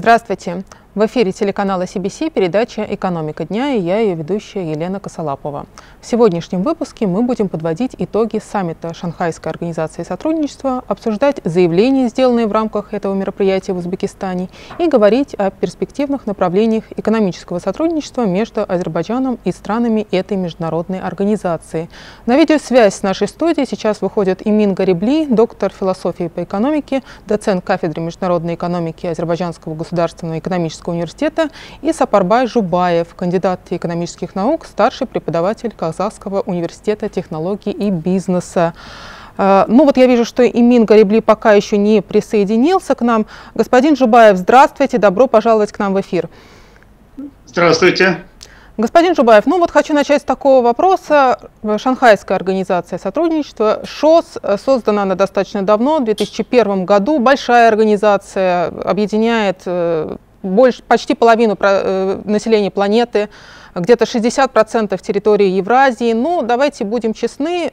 Здравствуйте! В эфире телеканала CBC передача «Экономика дня» и я, ее ведущая Елена Косолапова. В сегодняшнем выпуске мы будем подводить итоги саммита Шанхайской организации сотрудничества, обсуждать заявления, сделанные в рамках этого мероприятия в Узбекистане, и говорить о перспективных направлениях экономического сотрудничества между Азербайджаном и странами этой международной организации. На видеосвязь с нашей студией сейчас выходит Эмин Гарибли, доктор философии по экономике, доцент кафедры международной экономики Азербайджанского государственного экономического университета, и Сапарбай Жубаев, кандидат экономических наук, старший преподаватель Казахского университета технологий и бизнеса. Ну вот я вижу, что Эмин Гарибли пока еще не присоединился к нам. Господин Жубаев, здравствуйте, добро пожаловать к нам в эфир. Здравствуйте. Господин Жубаев, ну вот хочу начать с такого вопроса. Шанхайская организация сотрудничества, ШОС, создана она достаточно давно, в 2001 году. Большая организация, объединяет почти половину населения планеты, где-то 60% территории Евразии. Но давайте будем честны,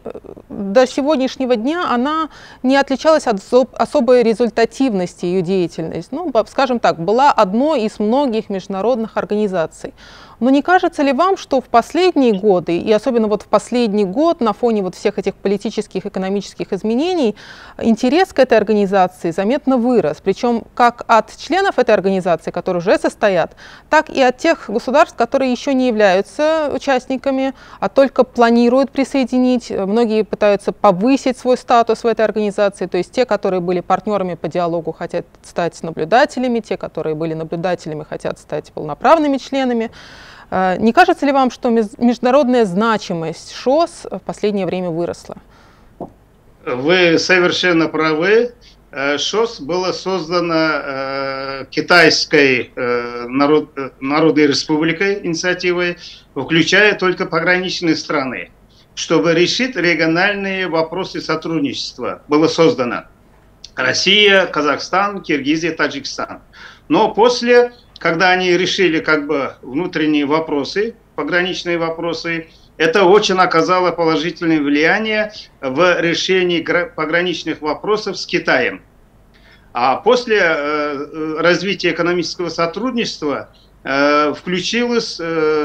до сегодняшнего дня она не отличалась от особой результативности ее деятельности. Ну, скажем так, была одной из многих международных организаций. Но не кажется ли вам, что в последние годы, и особенно вот в последний год, на фоне вот всех этих политических, экономических изменений, интерес к этой организации заметно вырос? Причем как от членов этой организации, которые уже состоят, так и от тех государств, которые еще не являются участниками, а только планируют присоединить. Многие пытаются повысить свой статус в этой организации, то есть те, которые были партнерами по диалогу, хотят стать наблюдателями, те, которые были наблюдателями, хотят стать полноправными членами. Не кажется ли вам, что международная значимость ШОС в последнее время выросла? Вы совершенно правы. ШОС было создано Китайской Народной Республикой инициативой, включая только пограничные страны, чтобы решить региональные вопросы сотрудничества. Было создано Россия, Казахстан, Киргизия, Таджикистан. Но после, когда они решили как бы внутренние вопросы, пограничные вопросы, это очень оказало положительное влияние в решении пограничных вопросов с Китаем. А после развития экономического сотрудничества включились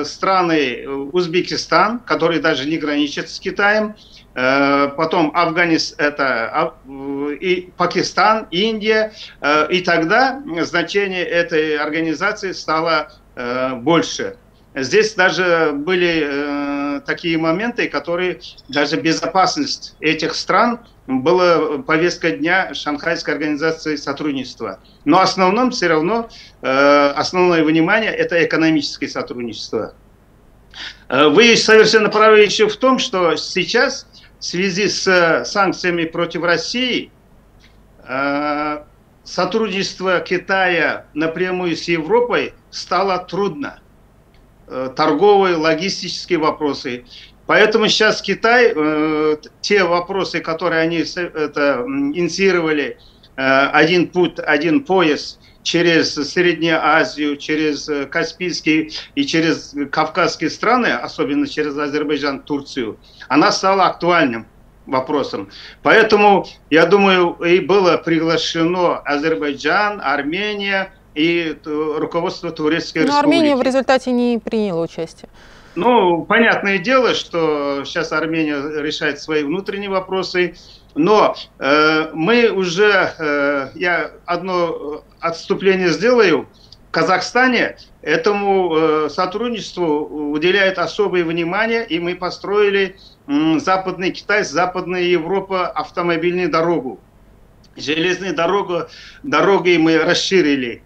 страны Узбекистан, которые даже не граничат с Китаем, потом Афганистан, и Пакистан, Индия, и тогда значение этой организации стало больше. Здесь даже были такие моменты, которые даже безопасность этих стран была повестка дня Шанхайской организации сотрудничества. Но в основном все равно основное внимание – это экономическое сотрудничество. Вы совершенно правы еще в том, что сейчас в связи с санкциями против России сотрудничество Китая напрямую с Европой стало трудно. Торговые, логистические вопросы. Поэтому сейчас Китай, те вопросы, которые они инициировали, один путь, один пояс через Среднюю Азию, через Каспийские и через Кавказские страны, особенно через Азербайджан, Турцию, она стала актуальным вопросом. Поэтому, я думаю, и было приглашено Азербайджан, Армения и руководство Турецкой Республики. Но Армения в результате не приняла участие. Ну, понятное дело, что сейчас Армения решает свои внутренние вопросы, но мы уже, я одно отступление сделаю, в Казахстане этому сотрудничеству уделяют особое внимание, и мы построили Западный Китай, Западная Европа автомобильную дорогу. Железные дороги мы расширили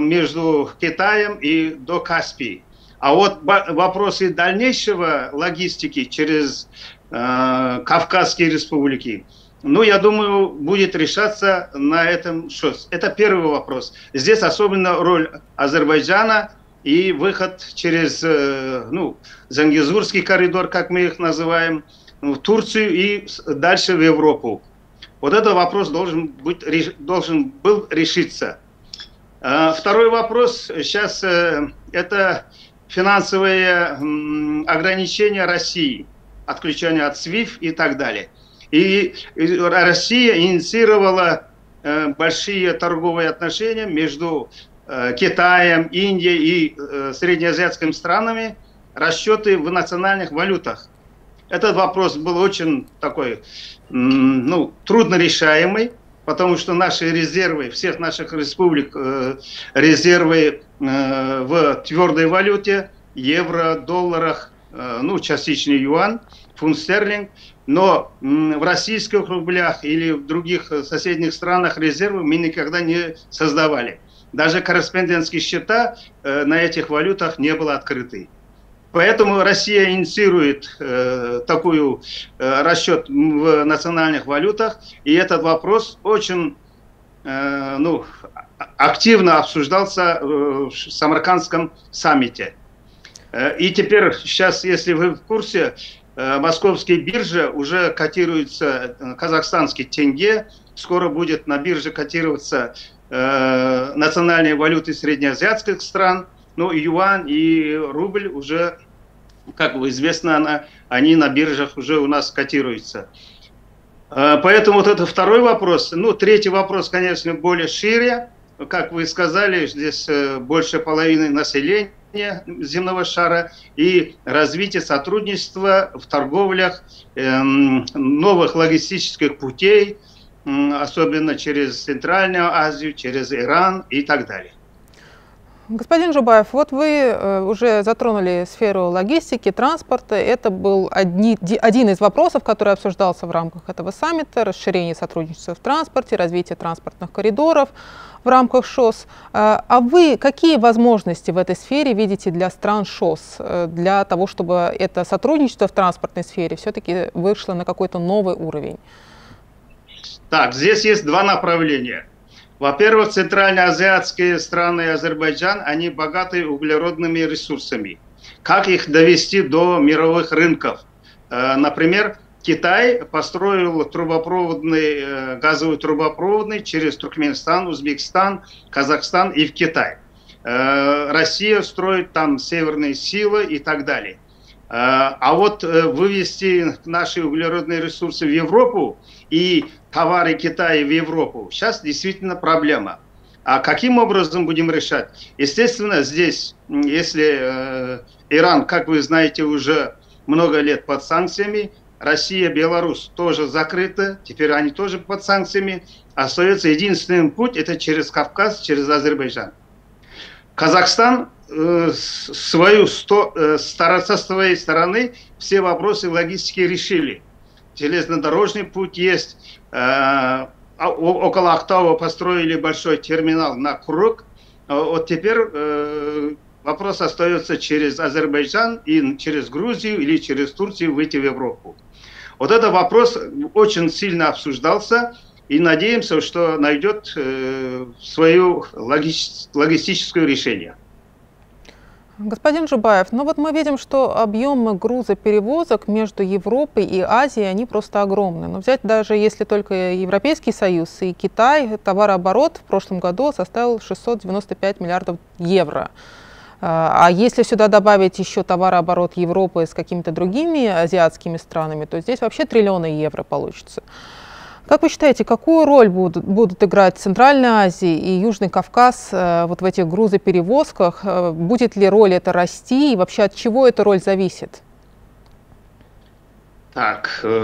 между Китаем и до Каспии. А вот вопросы дальнейшего логистики через Кавказские республики, ну, я думаю, будет решаться на этом ШОС. Это первый вопрос. Здесь особенно роль Азербайджана и выход через Зангезурский коридор, как мы их называем, в Турцию и дальше в Европу. Вот этот вопрос должен был решиться. Второй вопрос сейчас – это финансовые ограничения России, отключение от СВИФ и так далее. И Россия инициировала большие торговые отношения между Китаем, Индией и среднеазиатскими странами, расчеты в национальных валютах. Этот вопрос был очень такой, трудно решаемый, потому что наши резервы, всех наших республик, резервы в твердой валюте, евро, долларах, частично юань, фунт стерлинг, но в российских рублях или в других соседних странах резервы мы никогда не создавали. Даже корреспондентские счета на этих валютах не были открыты. Поэтому Россия инициирует такой расчет в национальных валютах. И этот вопрос очень активно обсуждался в Самаркандском саммите. И теперь, сейчас, если вы в курсе, московские биржи уже котируются, казахстанский тенге, скоро будет на бирже котироваться национальные валюты среднеазиатских стран. Ну, и юань, и рубль уже, как бы известно, они на биржах уже у нас котируются. Поэтому вот это второй вопрос. Ну, третий вопрос, конечно, более шире. Как вы сказали, здесь больше половины населения земного шара. И развитие сотрудничества в торговлях, новых логистических путей, особенно через Центральную Азию, через Иран и так далее. Господин Жубаев, вот вы уже затронули сферу логистики, транспорта. Это был один из вопросов, который обсуждался в рамках этого саммита. Расширение сотрудничества в транспорте, развитие транспортных коридоров в рамках ШОС. А вы какие возможности в этой сфере видите для стран ШОС, для того, чтобы это сотрудничество в транспортной сфере все-таки вышло на какой-то новый уровень? Так, здесь есть два направления. Во-первых, центральноазиатские страны и Азербайджан, они богаты углеродными ресурсами. Как их довести до мировых рынков? Например, Китай построил газовый трубопроводный через Туркменистан, Узбекистан, Казахстан и в Китай. Россия строит там северные силы и так далее. А вот вывести наши углеродные ресурсы в Европу и товары Китая в Европу сейчас действительно проблема. А каким образом будем решать? Естественно, здесь, если Иран, как вы знаете, уже много лет под санкциями, Россия, Беларусь тоже закрыты, теперь они тоже под санкциями, остается единственный путь, это через Кавказ, через Азербайджан. Казахстан со своей стороны все вопросы логистики решили. Железнодорожный путь есть. Около Актау построили большой терминал на Курык. Вот теперь вопрос остается через Азербайджан и через Грузию или через Турцию выйти в Европу. Вот этот вопрос очень сильно обсуждался. И надеемся, что найдет свое логистическое решение. Господин Жубаев, вот мы видим, что объемы грузоперевозок между Европой и Азией, они просто огромны. Но взять даже, если только Европейский Союз и Китай, товарооборот в прошлом году составил 695 миллиардов евро. А если сюда добавить еще товарооборот Европы с какими-то другими азиатскими странами, то здесь вообще триллионы евро получится. Как вы считаете, какую роль будут играть Центральная Азия и Южный Кавказ вот в этих грузоперевозках? Будет ли роль это расти и вообще от чего эта роль зависит? Так, я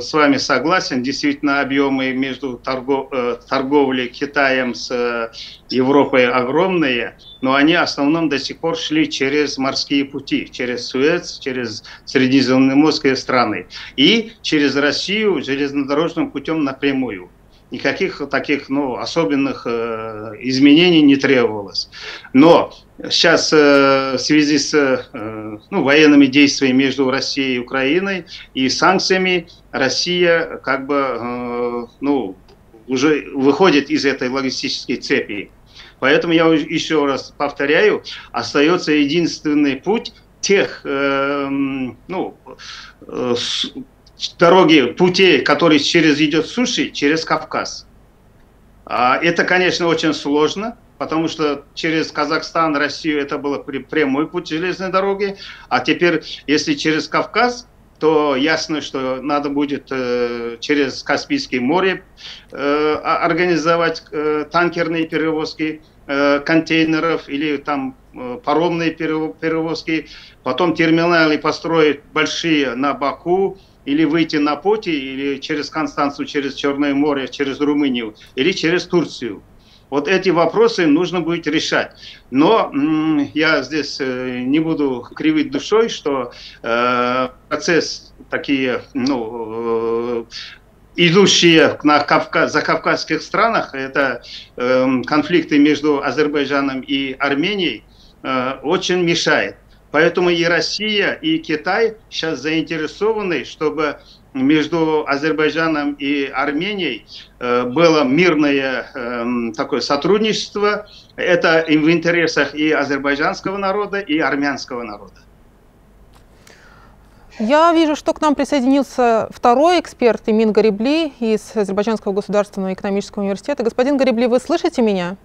с вами согласен. Действительно, объемы между торговлей Китаем с Европой огромные, но они в основном до сих пор шли через морские пути, через Суэц, через средиземноморские страны и через Россию железнодорожным путем напрямую. Никаких таких особенных изменений не требовалось. Но сейчас в связи с военными действиями между Россией и Украиной и санкциями Россия уже выходит из этой логистической цепи. Поэтому я еще раз повторяю, остается единственный путь тех дороги, пути, которые идет суши, через Кавказ. Это, конечно, очень сложно, потому что через Казахстан, Россию это был прямой путь железной дороги, а теперь, если через Кавказ, то ясно, что надо будет через Каспийское море организовать танкерные перевозки контейнеров или там паромные перевозки, потом терминалы построить большие на Баку, или выйти на Поти, или через Констанцию, через Черное море, через Румынию, или через Турцию. Вот эти вопросы нужно будет решать. Но я здесь не буду кривить душой, что процесс такие, идущие за кавказских странах, это конфликты между Азербайджаном и Арменией, очень мешает. Поэтому и Россия, и Китай сейчас заинтересованы, чтобы между Азербайджаном и Арменией было мирное такое сотрудничество. Это и в интересах и азербайджанского народа, и армянского народа. Я вижу, что к нам присоединился второй эксперт, Эмин Гарибли из Азербайджанского государственного экономического университета. Господин Гарибли, вы слышите меня?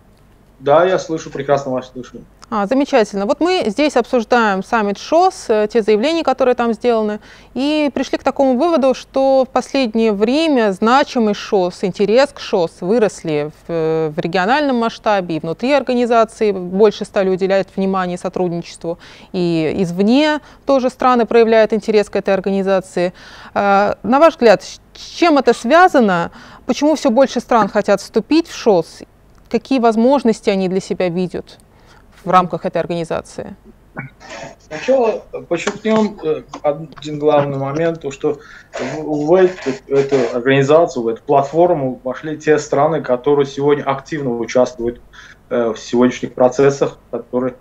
Да, я слышу, прекрасно вас слышу. Замечательно. Вот мы здесь обсуждаем саммит ШОС, те заявления, которые там сделаны, и пришли к такому выводу, что в последнее время значимость ШОС, интерес к ШОС выросли в региональном масштабе, и внутри организации больше стали уделять внимание сотрудничеству, и извне тоже страны проявляют интерес к этой организации. На ваш взгляд, с чем это связано? Почему все больше стран хотят вступить в ШОС? Какие возможности они для себя видят в рамках этой организации? Сначала подчеркнем один главный момент, что в эту организацию, в эту платформу вошли те страны, которые сегодня активно участвуют в сегодняшних процессах, которые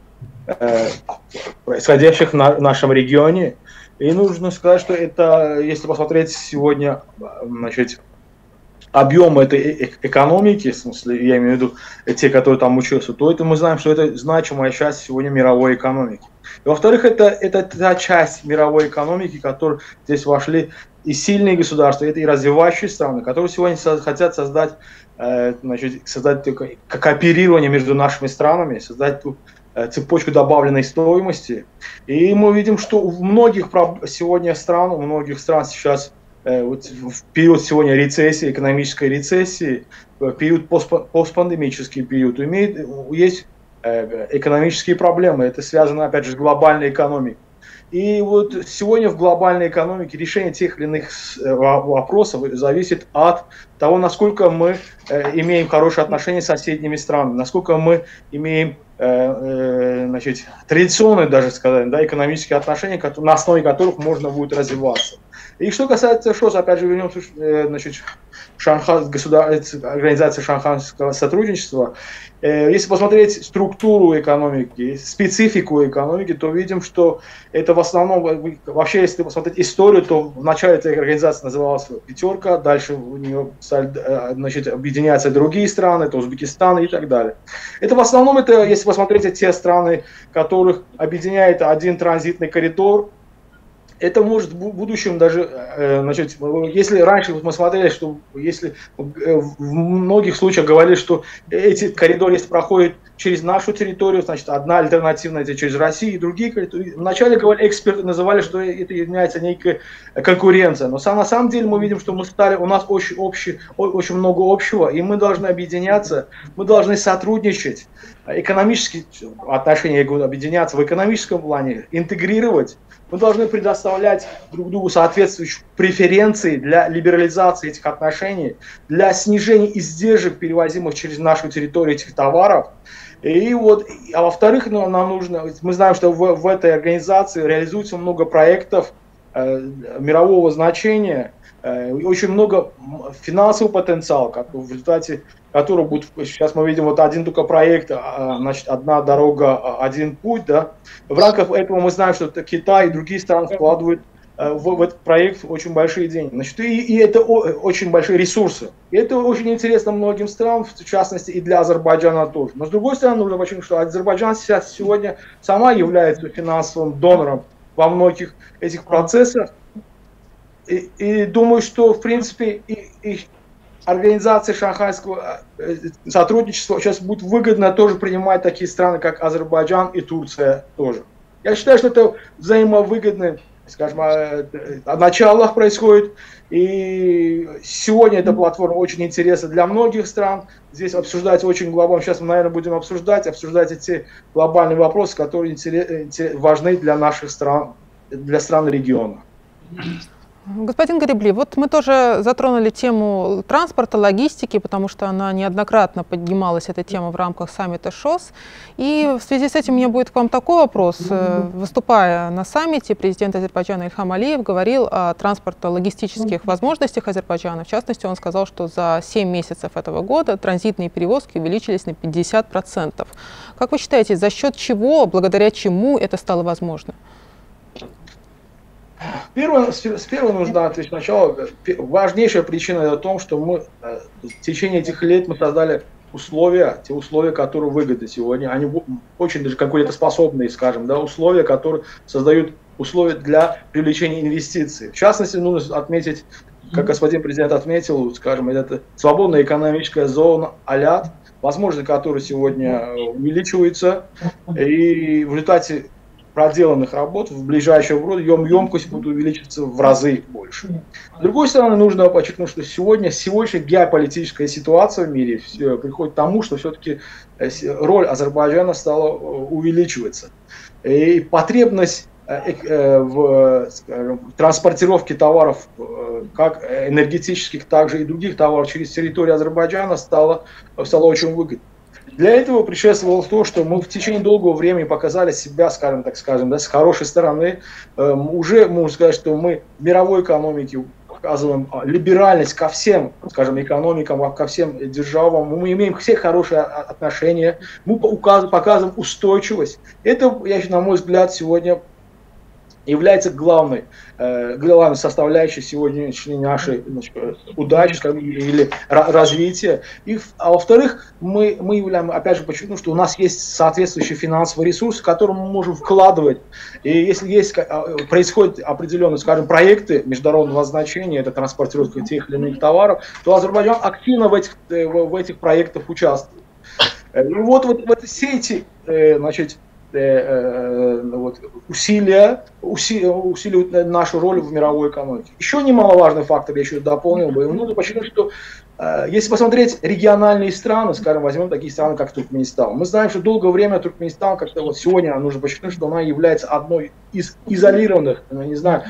происходящих в нашем регионе. И нужно сказать, что это, если посмотреть сегодня, значит, объем этой экономики, в смысле, я имею в виду те, которые там учатся, то это мы знаем, что это значимая часть сегодня мировой экономики. Во-вторых, это та часть мировой экономики, в которую здесь вошли и сильные государства, и развивающие страны, которые сегодня хотят создать, кооперирование между нашими странами, создать цепочку добавленной стоимости. И мы видим, что у многих сегодня стран, у многих стран сейчас вот в период сегодня рецессии, экономической рецессии, период постпандемический период, есть экономические проблемы. Это связано, опять же, с глобальной экономикой. И вот сегодня в глобальной экономике решение тех или иных вопросов зависит от того, насколько мы имеем хорошие отношения с соседними странами, насколько мы имеем традиционные, даже сказать, экономические отношения, на основе которых можно будет развиваться. И что касается ШОС, опять же, вернемся организации Шанхайского сотрудничества. Если посмотреть структуру экономики, специфику экономики, то видим, что это в основном, вообще, если посмотреть историю, то в начале этой организации называлась «Пятерка», дальше у нее объединяются другие страны, это Узбекистан и так далее. Это в основном, это, если посмотреть те страны, которых объединяет один транзитный коридор. Это может в будущем даже, если раньше мы смотрели, что если в многих случаях говорили, что эти коридоры, если проходят через нашу территорию, значит, одна альтернативная через Россию, и другие коридоры. Вначале говорили, эксперты называли, что это является некая конкуренция. Но на самом деле мы видим, что у нас очень много общего, и мы должны объединяться, мы должны сотрудничать. Экономические отношения объединяться в экономическом плане, интегрировать. Мы должны предоставлять друг другу соответствующие преференции для либерализации этих отношений, для снижения издержек, перевозимых через нашу территорию этих товаров. И вот, а во-вторых, нам нужно, мы знаем, что в этой организации реализуется много проектов мирового значения, очень много финансового потенциала, в результате которого будет, сейчас мы видим вот один только проект, значит, одна дорога, один путь, да. В рамках этого мы знаем, что Китай и другие страны вкладывают в этот проект очень большие деньги. Значит, и это очень большие ресурсы. И это очень интересно многим странам, в частности и для Азербайджана тоже. Но с другой стороны, нужно почему, что Азербайджан сейчас сегодня сама является финансовым донором во многих этих процессах. И думаю, что, в принципе, и организации Шанхайского сотрудничества сейчас будет выгодно тоже принимать такие страны, как Азербайджан и Турция тоже. Я считаю, что это взаимовыгодный скажем, о началах происходит. И сегодня эта платформа очень интересна для многих стран. Здесь обсуждать очень глобально. Сейчас мы, наверное, будем обсуждать эти глобальные вопросы, которые важны для наших стран, для стран региона. Господин Гарибли, вот мы тоже затронули тему транспорта, логистики, потому что она неоднократно поднималась, эта тема, в рамках саммита ШОС. И в связи с этим у меня будет к вам такой вопрос. Выступая на саммите, президент Азербайджана Ильхам Алиев говорил о транспортно-логистических возможностях Азербайджана. В частности, он сказал, что за 7 месяцев этого года транзитные перевозки увеличились на 50%. Как вы считаете, за счет чего, благодаря чему это стало возможно? Сперва нужно ответить сначала. Важнейшая причина в том, что мы в течение этих лет мы создали условия, те условия, которые выгодны сегодня. Они очень даже какие-то способные, скажем, да, условия, которые создают условия для привлечения инвестиций. В частности, нужно отметить, как господин президент отметил, скажем, это свободная экономическая зона Аляд, возможности которой сегодня увеличиваются, и в результате проделанных работ в ближайшее время емкость будет увеличиться в разы больше. С другой стороны, нужно подчеркнуть, что сегодняшняя геополитическая ситуация в мире приходит к тому, что все-таки роль Азербайджана стала увеличиваться. И потребность в транспортировке товаров, как энергетических, так же и других товаров через территорию Азербайджана стала очень выгодной. Для этого предшествовало то, что мы в течение долгого времени показали себя, скажем, с хорошей стороны. Уже можно сказать, что мы в мировой экономике показываем либеральность ко всем, скажем, экономикам, ко всем державам. Мы имеем все хорошие отношения, мы показываем устойчивость. Это, на мой взгляд, сегодня является главной составляющей сегодняшней нашей удачи или развития. А во-вторых, мы являемся, опять же, подчеркну, что у нас есть соответствующий финансовый ресурс, который мы можем вкладывать. И если происходят определенные, скажем, проекты международного значения, это транспортировка тех или иных товаров, то Азербайджан активно в этих проектах участвует. И вот все эти, значит, усиливают нашу роль в мировой экономике. Еще немаловажный фактор, я еще дополнил бы, нужно подчеркнуть, что если посмотреть региональные страны, скажем, возьмем такие страны, как Туркменистан. Мы знаем, что долгое время Туркменистан, как-то вот сегодня нужно подчеркнуть, что она является одной из изолированных, не знаю,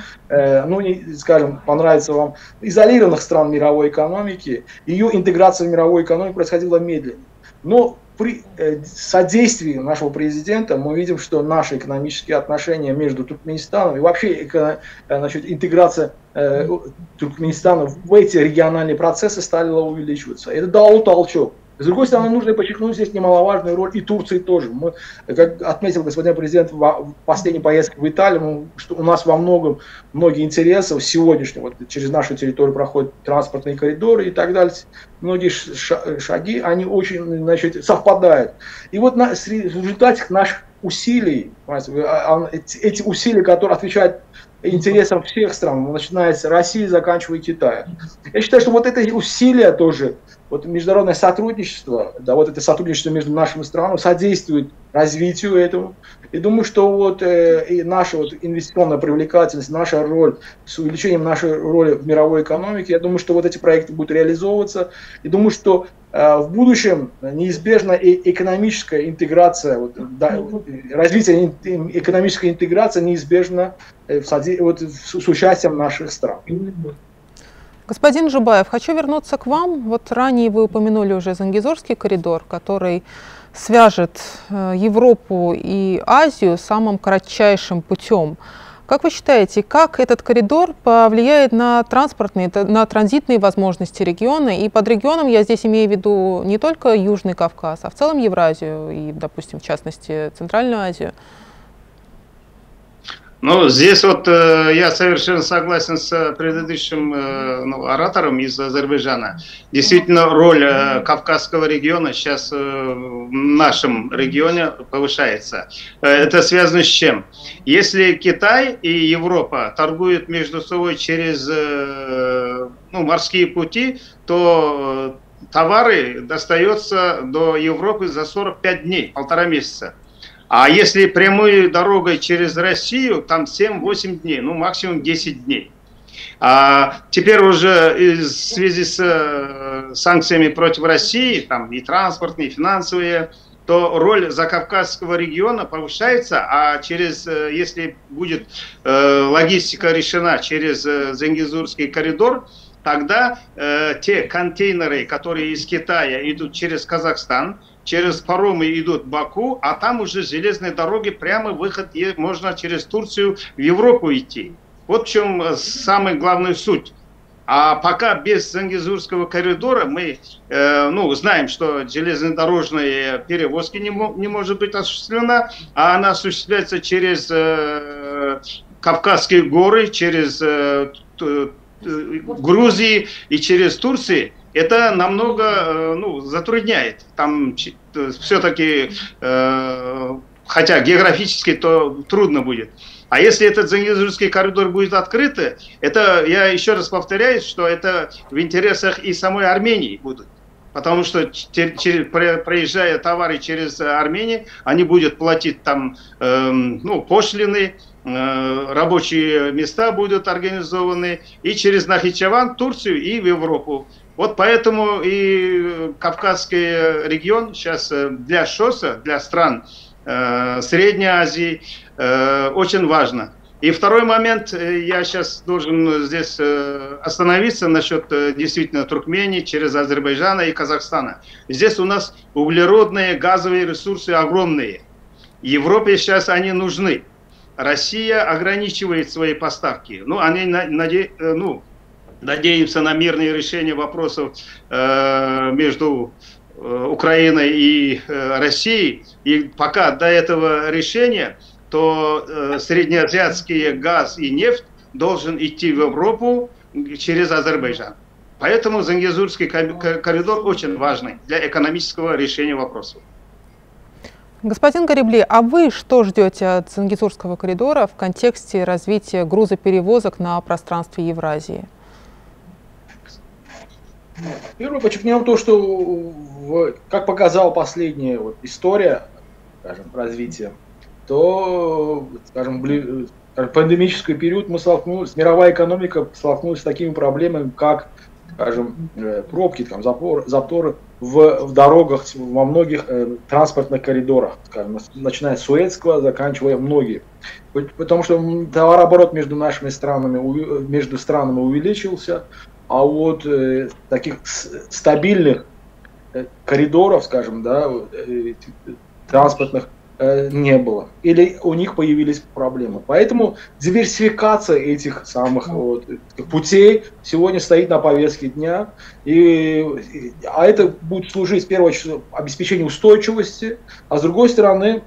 скажем, понравится вам, изолированных стран мировой экономики. Ее интеграция в мировую экономику происходила медленно. Но при содействии нашего президента мы видим, что наши экономические отношения между Туркменистаном и вообще интеграция Туркменистана в эти региональные процессы стала увеличиваться. Это дало толчок. С другой стороны, нужно подчеркнуть здесь немаловажную роль и Турции тоже. Мы, как отметил господин президент в последней поездке в Италию, что у нас во многие интересы сегодняшнего, вот, через нашу территорию проходят транспортные коридоры и так далее. Многие шаги, они очень, значит, совпадают. И вот в результате наших усилий, эти усилия, которые отвечают интересам всех стран, начиная с России, заканчивая Китаем. Я считаю, что вот это усилие тоже, вот международное сотрудничество, да, вот это сотрудничество между нашими странами содействует развитию этому. И думаю, что вот и наша вот инвестиционная привлекательность, наша роль, с увеличением нашей роли в мировой экономике, я думаю, что вот эти проекты будут реализовываться. И думаю, что в будущем неизбежна и экономическая интеграция, вот, да, развитие экономической интеграции неизбежно с участием наших стран. Господин Жубаев, хочу вернуться к вам. Вот ранее вы упомянули уже Зангезурский коридор, который свяжет Европу и Азию самым кратчайшим путем. Как вы считаете, как этот коридор повлияет на транспортные, на транзитные возможности региона? И под регионом я здесь имею в виду не только Южный Кавказ, а в целом Евразию и, допустим, в частности, Центральную Азию. Ну, здесь вот я совершенно согласен с предыдущим оратором из Азербайджана. Действительно, роль Кавказского региона сейчас в нашем регионе повышается. Это связано с чем? Если Китай и Европа торгуют между собой через морские пути, то товары достаются до Европы за 45 дней, полтора месяца. А если прямой дорогой через Россию, там 7-8 дней, ну максимум 10 дней. А теперь уже в связи с санкциями против России, там и транспортные, и финансовые, то роль закавказского региона повышается, а через, если будет логистика решена через Зангезурский коридор, тогда те контейнеры, которые из Китая идут через Казахстан, через паромы идут в Баку, а там уже железные дороги, прямо выход, и можно через Турцию в Европу идти. Вот в чем самая главная суть. А пока без Зангезурского коридора мы знаем, что железнодорожные перевозки не может быть осуществлена, а она осуществляется через Кавказские горы, через Грузии и через Турцию. Это намного затрудняет. Там все-таки, хотя географически, то трудно будет. А если этот Зангезурский коридор будет открыт, это, я еще раз повторяю, что это в интересах и самой Армении будут. Потому что, проезжая товары через Армению, они будут платить там пошлины, рабочие места будут организованы и через Нахичеван, Турцию и в Европу. Вот поэтому и Кавказский регион сейчас для ШОСа, для стран Средней Азии очень важно. И второй момент, я сейчас должен здесь остановиться насчет действительно Туркмении через Азербайджана и Казахстана. Здесь у нас углеродные, газовые ресурсы огромные. Европе сейчас они нужны. Россия ограничивает свои поставки. Они надеемся на мирное решение вопросов между Украиной и Россией. И пока до этого решения, то среднеазиатский газ и нефть должен идти в Европу через Азербайджан. Поэтому Зангезурский коридор очень важный для экономического решения вопросов. Господин Гарибли, а вы что ждете от Зангезурского коридора в контексте развития грузоперевозок на пространстве Евразии? Первое, подчеркнем то, что, как показала последняя история, скажем, развития, то, скажем, в пандемический период мы столкнулись, мировая экономика столкнулась с такими проблемами, как, скажем, пробки, там, заторы в дорогах, во многих транспортных коридорах, скажем, начиная с Суэцкого, заканчивая многие. Потому что товарооборот между нашими странами, между странами увеличился, а вот таких стабильных коридоров, скажем, да, транспортных не было. Или у них появились проблемы. Поэтому диверсификация этих самых путей сегодня стоит на повестке дня. А это будет служить, в первую очередь, обеспечению устойчивости, а с другой стороны,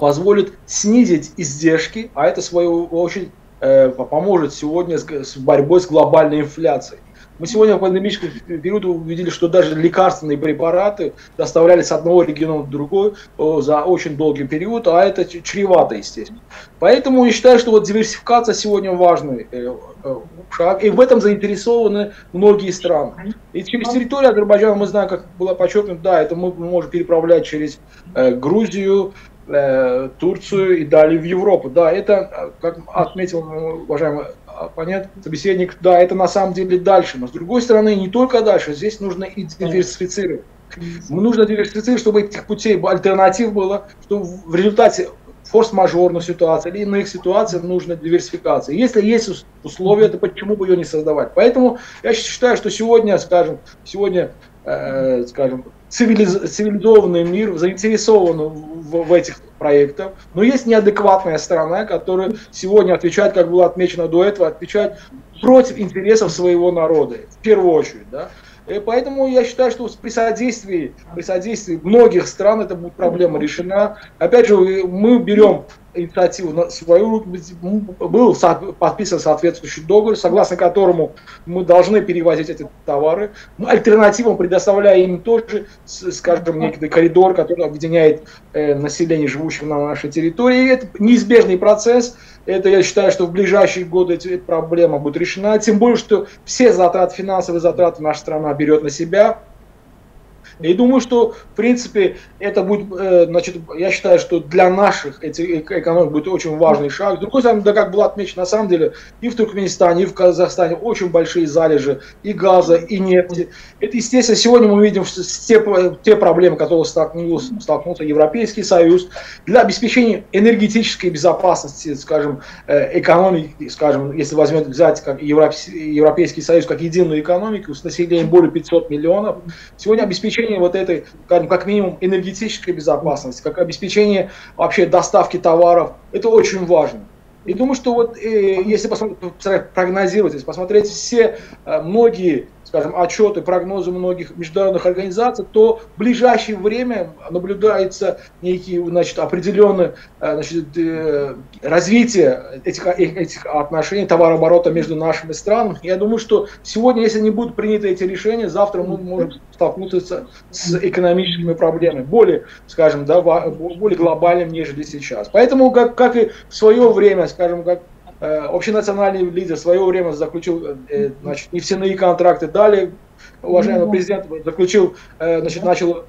позволит снизить издержки, а это, в свою очередь, поможет сегодня с борьбой с глобальной инфляцией. Мы сегодня в пандемическом периоде увидели, что даже лекарственные препараты доставлялись с одного региона в другой за очень долгий период, а это чревато, естественно. Поэтому я считаю, что диверсификация сегодня важный шаг, и в этом заинтересованы многие страны. И через территорию Азербайджана, мы знаем, как было подчеркнуто, да, это мы можем переправлять через Грузию, Турцию и далее в Европу. Да, это, как отметил уважаемый оппонент, собеседник, да, это на самом деле дальше. Но с другой стороны, не только дальше, здесь нужно и диверсифицировать. Нужно диверсифицировать, чтобы этих путей, альтернатив было, чтобы в результате форс-мажорных ситуаций или иных ситуаций нужна диверсификация. Если есть условия, то почему бы ее не создавать? Поэтому я считаю, что сегодня цивилизованный мир заинтересован в этих проектах, но есть неадекватная страна, которая сегодня отвечает, как было отмечено до этого, отвечает против интересов своего народа, в первую очередь, да. И поэтому я считаю, что при содействии многих стран эта будет проблема решена. Опять же, мы берем инициативу на свою руку. Был подписан соответствующий договор, согласно которому мы должны перевозить эти товары. Альтернативам предоставляя им тоже, скажем, некий коридор, который объединяет население, живущих на нашей территории. И это неизбежный процесс. Это, я считаю, что в ближайшие годы эта проблема будет решена. Тем более, что все финансовые затраты наша страна берет на себя. И думаю, что, в принципе, это будет, значит, я считаю, что для наших экономик будет очень важный шаг. С другой стороны, да, как было отмечено, на самом деле, и в Туркменистане, и в Казахстане очень большие залежи и газа, и нефти. Это, естественно, сегодня мы видим те проблемы, которые столкнулся Европейский Союз для обеспечения энергетической безопасности, скажем, экономики, скажем, если взять как Европейский Союз как единую экономику с населением более 500 миллионов, сегодня обеспечение вот этой, как минимум, энергетической безопасности, как обеспечение вообще доставки товаров, это очень важно. И думаю, что вот если прогнозировать, если посмотреть все многие, скажем, отчеты, прогнозы многих международных организаций, то в ближайшее время наблюдается некий, значит, определенное, значит, развитие этих отношений, товарооборота между нашими странами. Я думаю, что сегодня, если не будут приняты эти решения, завтра мы можем столкнуться с экономическими проблемами, более, скажем, да, более глобальными, нежели сейчас. Поэтому, как и в свое время, скажем, как общенациональный лидер в свое время заключил, значит, нефтяные контракты, далее уважаемый президент заключил, значит, начал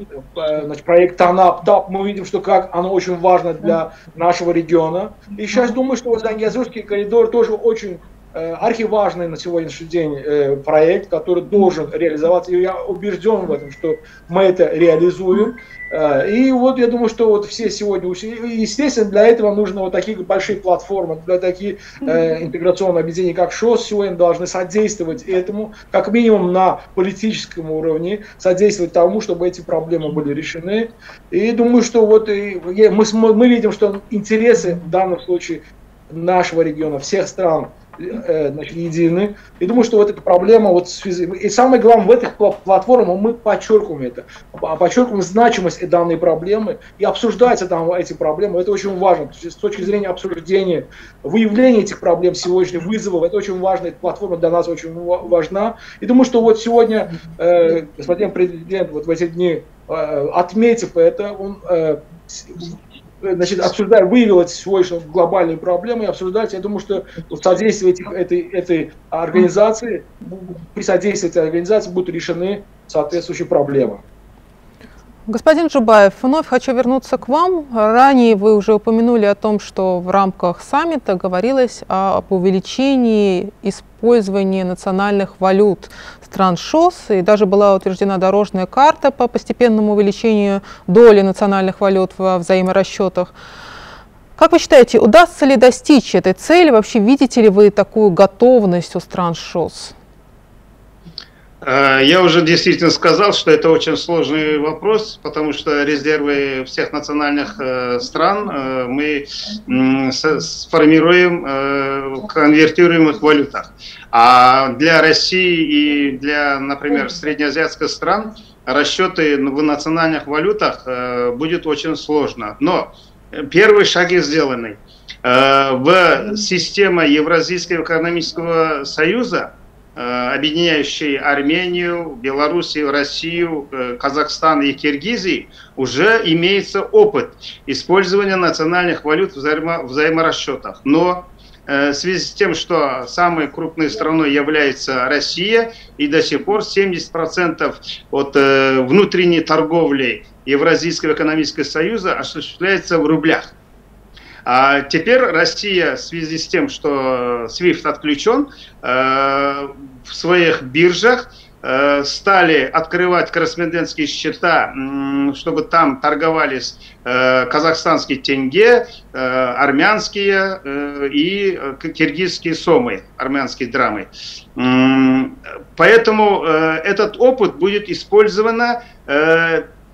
проект ТАНАП, ТАП. Мы видим, что как оно очень важно для нашего региона. И сейчас думаю, что Зангезурский коридор тоже очень архиважный на сегодняшний день проект, который должен реализоваться. И я убежден в этом, что мы это реализуем. И вот я думаю, что вот все сегодня усилия. Естественно, для этого нужны вот такие большие платформы, для такие интеграционные объединения, как ШОС, сегодня должны содействовать этому, как минимум на политическом уровне, содействовать тому, чтобы эти проблемы были решены. И думаю, что вот мы видим, что интересы в данном случае нашего региона, всех стран, значит, едины. И думаю, что вот эта проблема, вот, и самое главное, в этих платформах мы подчеркиваем это, подчеркиваем значимость данной проблемы, и обсуждаются там эти проблемы, это очень важно, с точки зрения обсуждения, выявления этих проблем сегодняшних, вызовов, это очень важно, эта платформа для нас очень важна. И думаю, что вот сегодня, господин президент, вот в эти дни, отметив это, он... значит, обсуждая, выявила сегодняшние глобальные проблемы и обсуждать, я думаю, что содействие этой организации, при содействии этой организации будут решены соответствующие проблемы. Господин Жубаев, вновь хочу вернуться к вам. Ранее вы уже упомянули о том, что в рамках саммита говорилось об увеличении использования национальных валют стран ШОС, и даже была утверждена дорожная карта по постепенному увеличению доли национальных валют во взаиморасчетах. Как вы считаете, удастся ли достичь этой цели? Вообще видите ли вы такую готовность у стран ШОС? Я уже действительно сказал, что это очень сложный вопрос, потому что резервы всех национальных стран мы сформируем, конвертируем их в валютах. А для России и для, например, среднеазиатских стран расчеты в национальных валютах будет очень сложно. Но первые шаги сделаны. В системе Евразийского экономического союза, объединяющей Армению, Белоруссию, Россию, Казахстан и Киргизию, уже имеется опыт использования национальных валют в взаиморасчетах. Но в связи с тем, что самой крупной страной является Россия, и до сих пор 70% от внутренней торговли Евразийского экономического союза осуществляется в рублях. А теперь Россия в связи с тем, что СВИФ отключен, в своих биржах стали открывать корреспондентские счета, чтобы там торговались казахстанские тенге, армянские и киргизские сомы, армянские драмы. Поэтому этот опыт будет использован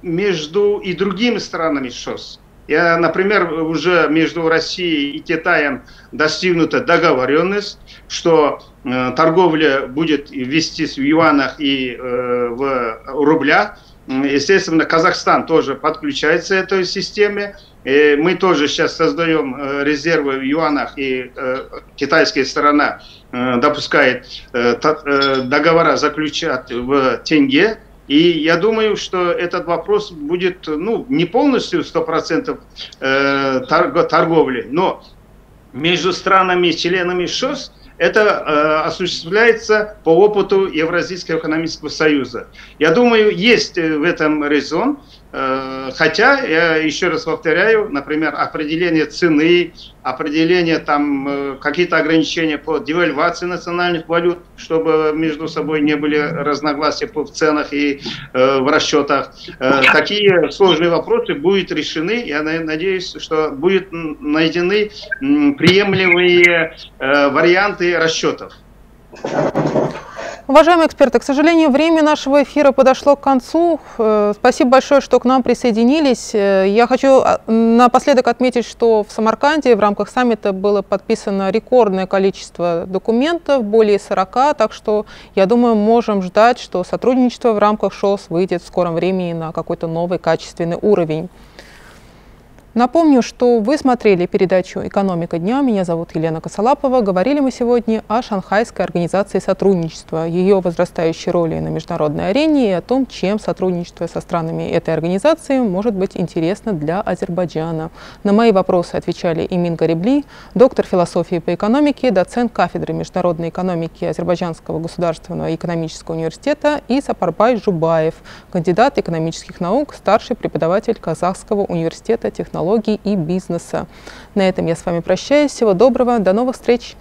между и другими странами ШОС. Я, например, уже между Россией и Китаем достигнута договоренность, что торговля будет вестись в юанях и в рублях. Естественно, Казахстан тоже подключается к этой системе. И мы тоже сейчас создаем резервы в юанях, и китайская сторона допускает договора заключать в тенге. И я думаю, что этот вопрос будет, ну, не полностью 100% торговли, но между странами-членами ШОС Это осуществляется по опыту Евразийского экономического союза. Я думаю, есть в этом резон, хотя, я еще раз повторяю, например, определение цены, определение там какие-то ограничения по девальвации национальных валют, чтобы между собой не были разногласия в ценах и в расчетах. Такие сложные вопросы будут решены. Я надеюсь, что будут найдены приемлемые варианты расчетов. Уважаемые эксперты, к сожалению, время нашего эфира подошло к концу. Спасибо большое, что к нам присоединились. Я хочу напоследок отметить, что в Самарканде в рамках саммита было подписано рекордное количество документов, более 40, так что, я думаю, можем ждать, что сотрудничество в рамках ШОС выйдет в скором времени на какой-то новый качественный уровень. Напомню, что вы смотрели передачу «Экономика дня». Меня зовут Елена Косолапова. Говорили мы сегодня о Шанхайской организации сотрудничества, ее возрастающей роли на международной арене и о том, чем сотрудничество со странами этой организации может быть интересно для Азербайджана. На мои вопросы отвечали Эмин Гарибли, доктор философии по экономике, доцент кафедры международной экономики Азербайджанского государственного экономического университета, и Сапарбай Жубаев, кандидат экономических наук, старший преподаватель Казахского университета технологий и бизнеса. На этом я с вами прощаюсь. Всего доброго, до новых встреч!